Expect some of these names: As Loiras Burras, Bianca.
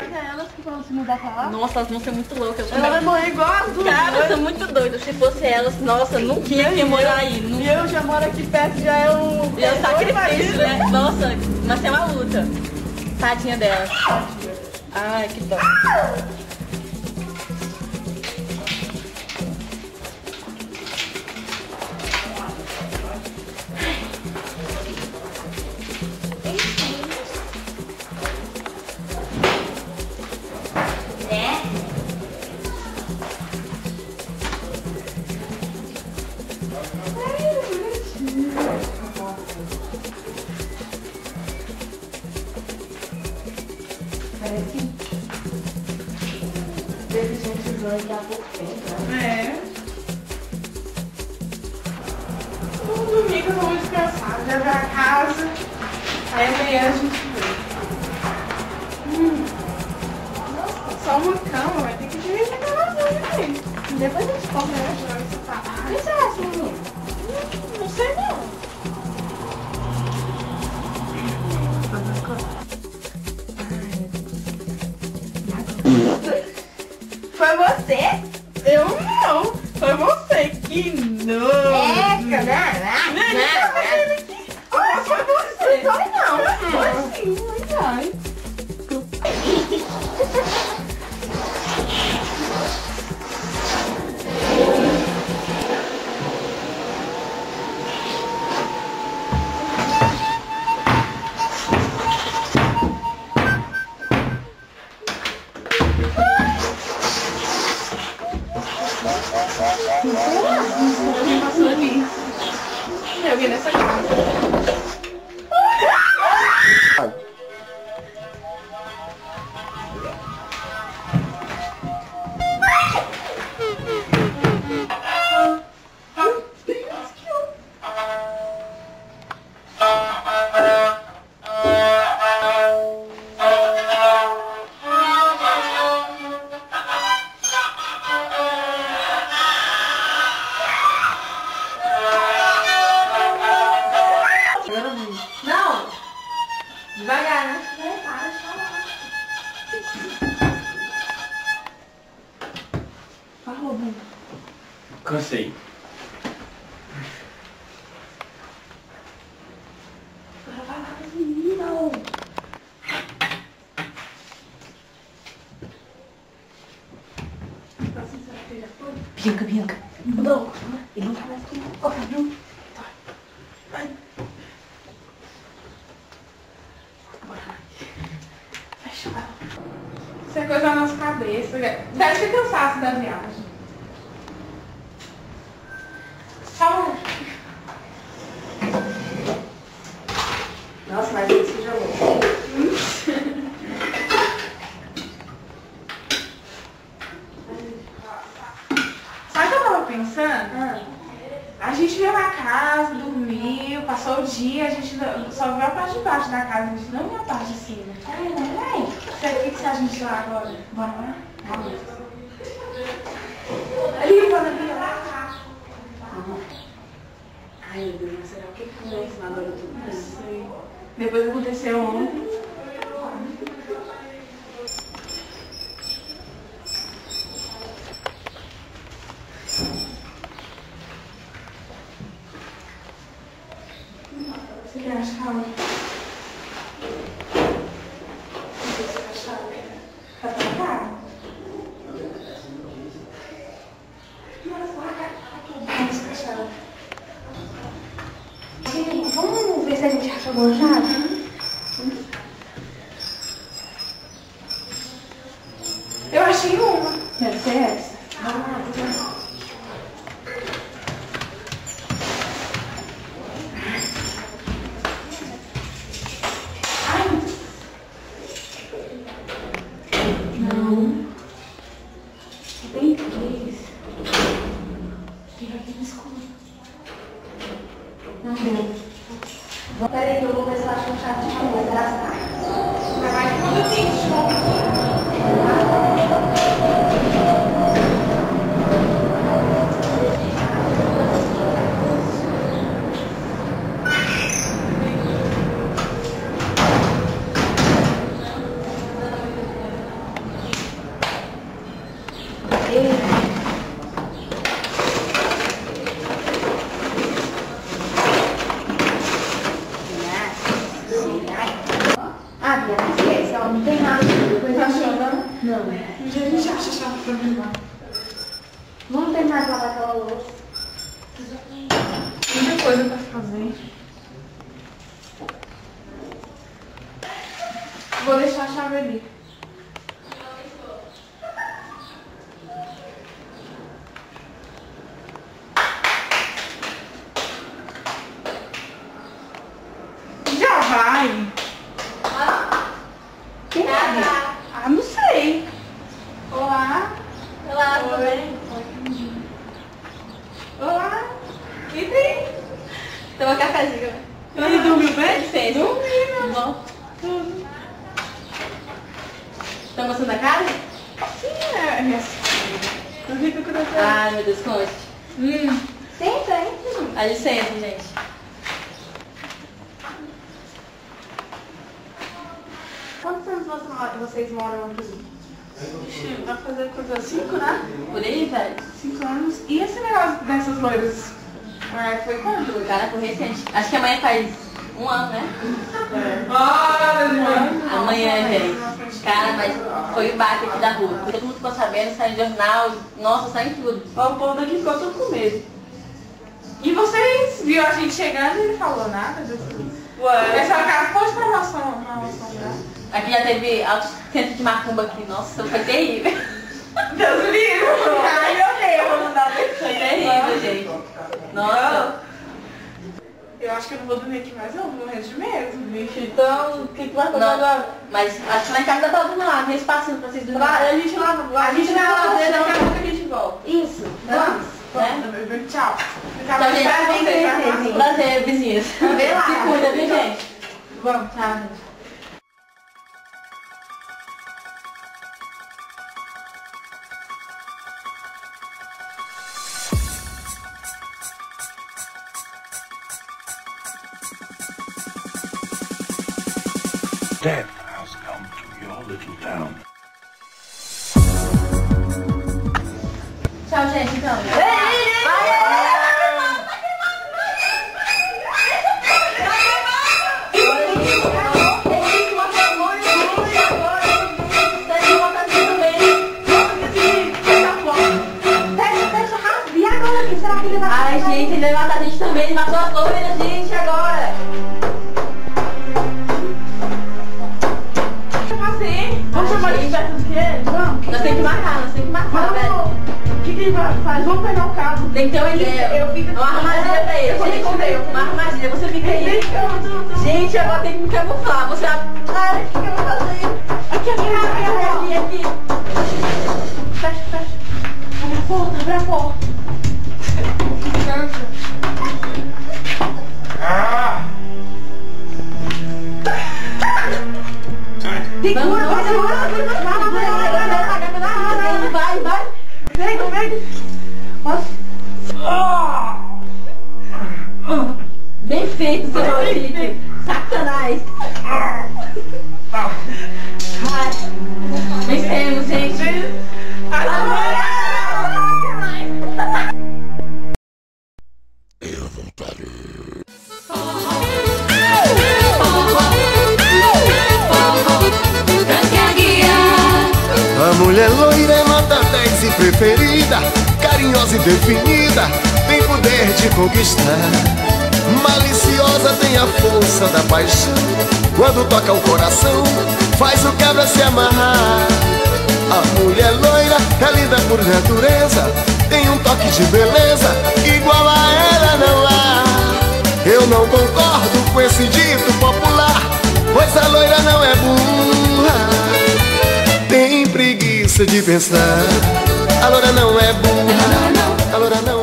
Elas que vão se mudar pra lá? Nossa, elas vão ser muito loucas. Ela vai morrer igual as duas. Cara, eu sou muito doida. Se fosse elas, nossa, nunca ia morar aí. E eu já moro aqui perto, já é um... Já é um sacrifício, né? Nossa, mas é uma luta. Tadinha delas. Ai, que dó. Teve gente usando da boquinha. É. No domingo vamos descansar, já vai a casa. Aí amanhã a gente vê. Nossa, só uma cama, vai ter que dividir a camazinha também. Depois a gente come, né? O que você acha, menino? Não sei não. Foi você? Eu não. Foi você que não. É, né? Olha, foi você. Foi não. Foi sim, verdade. Tem alguém nessa casa? Devagar, né? É, para de falar. Vai, Rubinho. Cansei. Agora vai lá, menino. Bianca, Bianca. Não, ele não tá mais comigo. Ó, viu? Vai. Isso é coisa da nossa cabeça. Deve ser cansaço da viagem. Tchau. Nossa, mas ele se jogou. Sabe o que eu tava pensando? A gente veio na casa, dormiu, passou o dia, a gente só viu a parte de baixo da casa, a gente não viu a parte de cima. Ai, não, o que você acha de lá agora? Bora lá? Ali, bora lá. Ai, meu Deus, será que aconteceu isso agora? Não sei. Depois aconteceu ontem. Você quer achar onde? Você quer achar onde? Pra trocar? Vamos achar onde? Vamos ver se a gente acha alguma chave? Eu achei uma. Deve ser essa? Ah, tá. Peraí que eu vou ver se eu acho um chave de novo, será que tá? Mas vai que quando eu tenho chove. ela não tem nada, não funciona. Não. Um dia a gente acha chave pra minha irmã. Não tem mais lavar aquela louça. Muita coisa pra fazer. Vou deixar a chave ali. Já vai? Quem é? Ah, não sei. Olá. Olá, tudo bem? Olá. E tem? Toma cafezinho. E dormiu bem? Dormi, meu amor. Tudo. Tá gostando da casa? Sim, é minha filha. Não vi que eu quero. Ah, meu Deus, conte. Senta, hein? Ali senta, gente. Quantos anos vocês moram aqui? Vai fazer coisa 5, né? Por aí, velho? 5 anos. E esse negócio dessas loiras? Foi quando? Cara, foi recente. Acho que amanhã faz 1 ano, né? É. Ah, meu amanhã é, velho. Cara, mas foi o baque aqui da rua. Todo mundo ficou sabendo, saiu jornal, nossa, saiu tudo. O povo daqui ficou todo com medo. E vocês viram a gente chegando e não falou nada disso? Ué. Essa casa pode pra nossa aqui já teve alto centro de macumba aqui, nossa, foi terrível. Deus livre! Ai, eu odeio, eu vou mandar ver. Foi terrível, gente. Nossa. Eu acho que eu não vou dormir aqui mais, não, vou morrer de medo. Então, o que vai acontecer agora? Mas acho que na casa tá tudo lá, tem espacinho pra vocês dormirem. A gente lava, a gente vai lá, daqui a pouco a gente volta. Isso, vamos. Né? Tchau. Então, gente, prazer, vizinhos. Se cuida, viu, gente? Vamos, tá. Death has come to your little town. Tchau, gente, então. Ai, gente, ele vai matar a gente também, ele matou as loiras, gente, agora. Nós temos que marcar, velho. O que ele faz? Vamos pegar o carro. Tem que ter uma ideia. Eu fico uma armadilha pra ele. Uma armadilha, você fica aí. Gente, agora tem que me camuflar. Você... Ai, o que eu vou fazer? Aqui. Fecha. Abre a porta. Vai! Vem! Bem feito, seu Felipe! Sacanagem! Vencemos, gente! Eu não parei! A mulher loira é nota 10 e preferida, carinhosa e definida, tem poder de conquistar. Maliciosa tem a força da paixão, quando toca o coração, faz o cabra se amarrar. A mulher loira é linda por natureza, tem um toque de beleza, igual a ela não há. Eu não concordo com esse dito popular, pois a loira não é burra. Tem preguiça de pensar. A loira não é burra. A loira não.